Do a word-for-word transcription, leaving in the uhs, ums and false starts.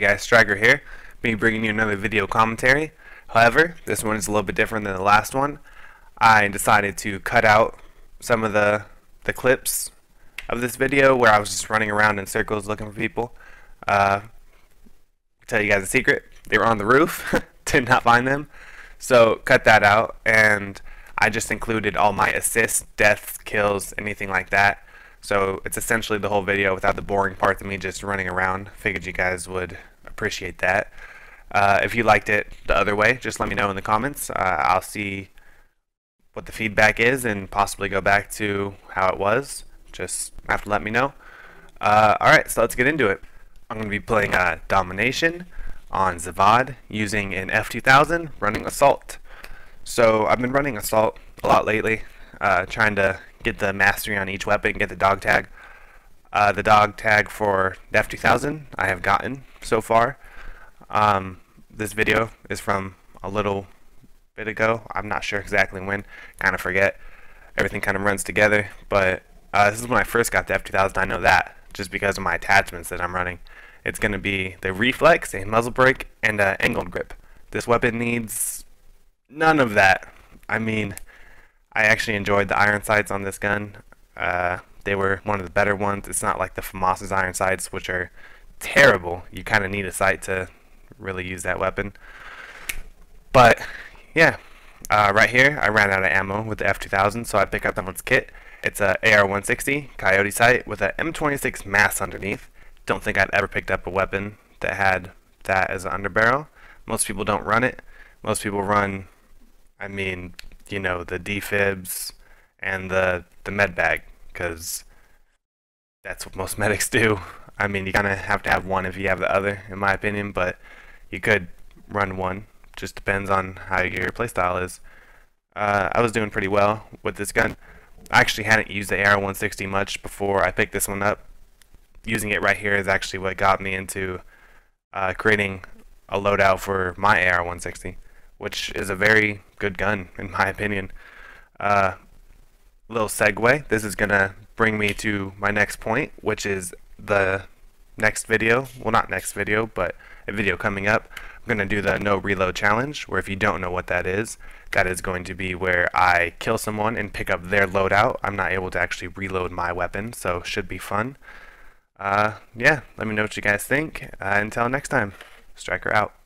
Hey guys, Stryker here, me bringing you another video commentary. However, this one is a little bit different than the last one. I decided to cut out some of the, the clips of this video where I was just running around in circles looking for people. Uh, tell you guys a secret, they were on the roof, did not find them, so cut that out, and I just included all my assists, deaths, kills, anything like that. So it's essentially the whole video without the boring parts of me just running around. Figured you guys would appreciate that. Uh, if you liked it the other way, just let me know in the comments. Uh, I'll see what the feedback is and possibly go back to how it was. Just have to let me know. Uh, Alright, so let's get into it. I'm going to be playing uh, Domination on Zavod using an F two thousand running Assault. So I've been running Assault a lot lately, uh, trying to get the mastery on each weapon, get the dog tag. Uh, the dog tag for the F two thousand I have gotten so far. Um, this video is from a little bit ago. I'm not sure exactly when. Kind of forget. Everything kind of runs together. But uh, this is when I first got the F two thousand. I know that just because of my attachments that I'm running. It's going to be the reflex, a muzzle brake, and an angled grip. This weapon needs none of that. I mean, I actually enjoyed the iron sights on this gun. Uh, they were one of the better ones. It's not like the FAMAS's iron sights, which are terrible. You kind of need a sight to really use that weapon. But yeah, uh, right here I ran out of ammo with the F two thousand, so I pick up the one's kit. It's a A R one sixty Coyote sight with an M twenty-six mask underneath. Don't think I've ever picked up a weapon that had that as an underbarrel. Most people don't run it. Most people run, I mean, you know, the defibs and the the med bag, because that's what most medics do. I mean, you kind of have to have one if you have the other, in my opinion, but you could run one. Just depends on how your playstyle is. Uh, I was doing pretty well with this gun. I actually hadn't used the A R one sixty much before I picked this one up. Using it right here is actually what got me into uh, creating a loadout for my A R one sixty. Which is a very good gun, in my opinion. Uh, little segue, this is going to bring me to my next point, which is the next video. Well, not next video, but a video coming up. I'm going to do the No Reload Challenge, where if you don't know what that is, that is going to be where I kill someone and pick up their loadout. I'm not able to actually reload my weapon, so should be fun. Uh, yeah, let me know what you guys think. Uh, until next time, Stryker out.